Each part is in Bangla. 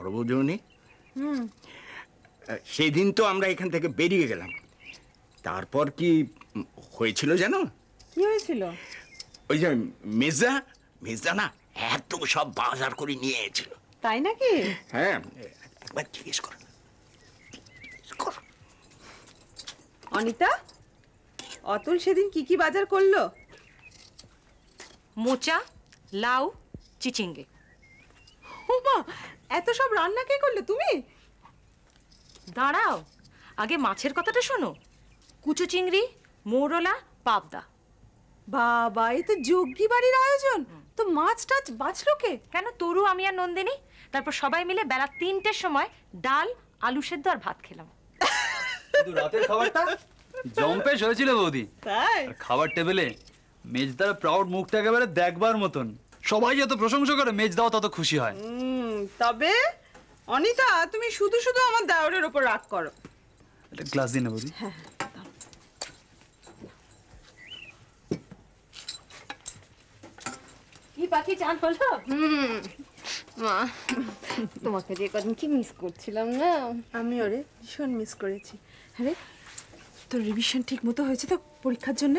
বড়বৌদিনী সেদিন তো আমরা এখান থেকে বেরিয়ে গেলাম। তারপর কি হয়েছিল জানো? কি হয়েছিল? ওই যে মেজা মেজা না এত সব বাজার করে নিয়ে এসেছিল। তাই নাকি? হ্যাঁ, একবার জিজ্ঞেস কর। অনিতা, অতুল সেদিন কি কি বাজার করলো? মোচা, লাউ, চিচিঙ্গে। ওমা, এত সব রান্না কে করলে তুমি? দাঁড়াও, আগে মাছের কথাটা শোনো। কুচো চিংড়ি, মৌরলা, পাবদা। বাবা, এই তো যোগ্যী বাড়ির আয়োজন। তো মাছটা বাঁচলো কে? কেন, তরু, আমি আর নন্দিনী। তারপর সবাই মিলে বেলা ৩টের সময় ডাল, আলু সেদ্ধ আর ভাত খেলাম। কিন্তু রাতের খাবারটা জম্পেশ হয়েছিল বৌদি। তাই? আর খাবার টেবিলে মেজদার প্রাউড মুখটা একেবারে দেখবার মতন। সবাই যত প্রশংসা করে মেজদাও তত খুশি হয়। তবে অনিতা, তুমি শুধু শুধু আমার দেওরের উপর রাগ করো। একটা গ্লাস দিন না বৌদি। হ্যাঁ, বাকি চান হলো। মা, তোমাকে যে কদিন কি মিস করছিলাম না। আমি ওরে ভীষণ মিস করেছি। আরে, তোর রিভিশন ঠিক মতো হয়েছে তো পরীক্ষার জন্য?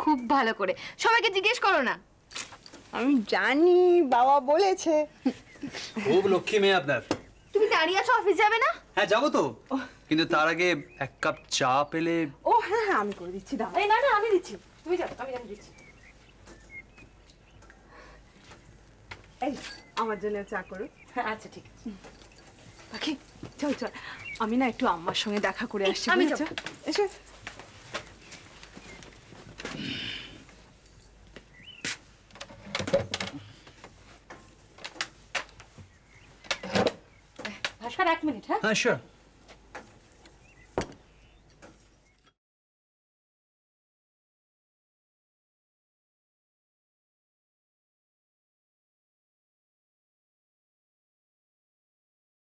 খুব ভালো করে। সবাইকে জিজ্ঞেস করো না। আমি জানি, বাবা বলেছে। খুব লক্ষ্মী মেয়ে আপনার। তুমি দাঁড়িয়ে আছো, অফিস যাবে না? হ্যাঁ যাবো তো, কিন্তু তার আগে এক কাপ চা পেলে। ও হ্যাঁ হ্যাঁ, আমি করে দিচ্ছি। দাও। এই না না, আমি দিচ্ছি, তুমি যাও, আমি দিচ্ছি। আমার জন্য চা করো। আচ্ছা ঠিক আছে। বাকি চল চল, আমি না একটু আম্মার সঙ্গে দেখা করে আসছি। আমি যাব। এসো। ভাস্কর, এক মিনিট। হ্যাঁ, শিওর।